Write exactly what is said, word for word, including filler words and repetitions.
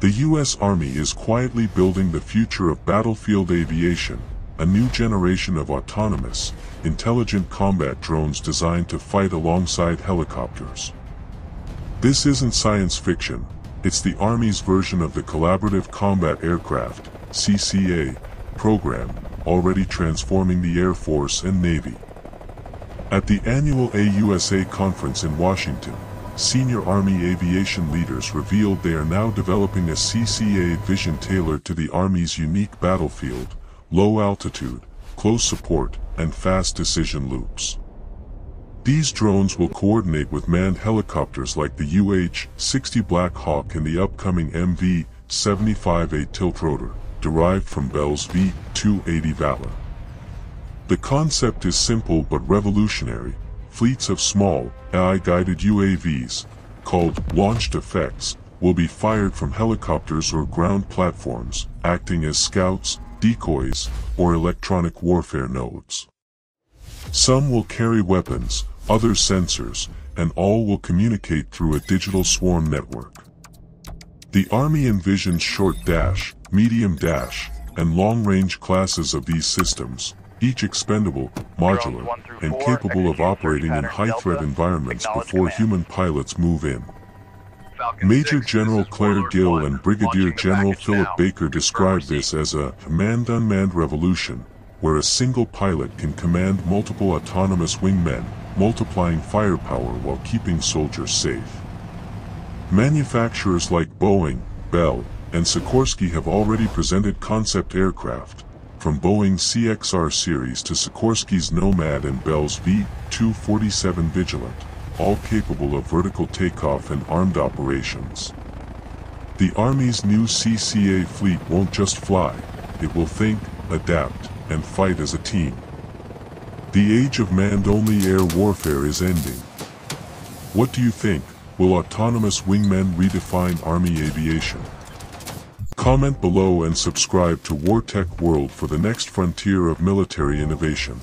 The U S Army is quietly building the future of battlefield aviation, a new generation of autonomous, intelligent combat drones designed to fight alongside helicopters. This isn't science fiction, it's the Army's version of the Collaborative Combat Aircraft, C C A, program, already transforming the Air Force and Navy. At the annual A U S A conference in Washington, senior Army aviation leaders revealed they are now developing a C C A vision tailored to the Army's unique battlefield, low altitude, close support, and fast decision loops. These drones will coordinate with manned helicopters like the U H sixty Black Hawk and the upcoming M V seventy-five A tiltrotor, derived from Bell's V two eighty Valor. The concept is simple but revolutionary. Fleets of small, A I-guided U A Vs, called launched effects, will be fired from helicopters or ground platforms, acting as scouts, decoys, or electronic warfare nodes. Some will carry weapons, others sensors, and all will communicate through a digital swarm network. The Army envisions short-dash, medium-dash, and long-range classes of these systems, each expendable, modular, and capable of operating in high-threat environments before human pilots move in. Major General Claire Gill and Brigadier General Philip Baker described this as a manned-unmanned revolution, where a single pilot can command multiple autonomous wingmen, multiplying firepower while keeping soldiers safe. Manufacturers like Boeing, Bell, and Sikorsky have already presented concept aircraft, from Boeing's C X R series to Sikorsky's Nomad and Bell's V two forty-seven Vigilant, all capable of vertical takeoff and armed operations. The Army's new C C A fleet won't just fly, it will think, adapt, and fight as a team. The age of manned-only air warfare is ending. What do you think? Will autonomous wingmen redefine Army aviation? Comment below and subscribe to WarTech World for the next frontier of military innovation.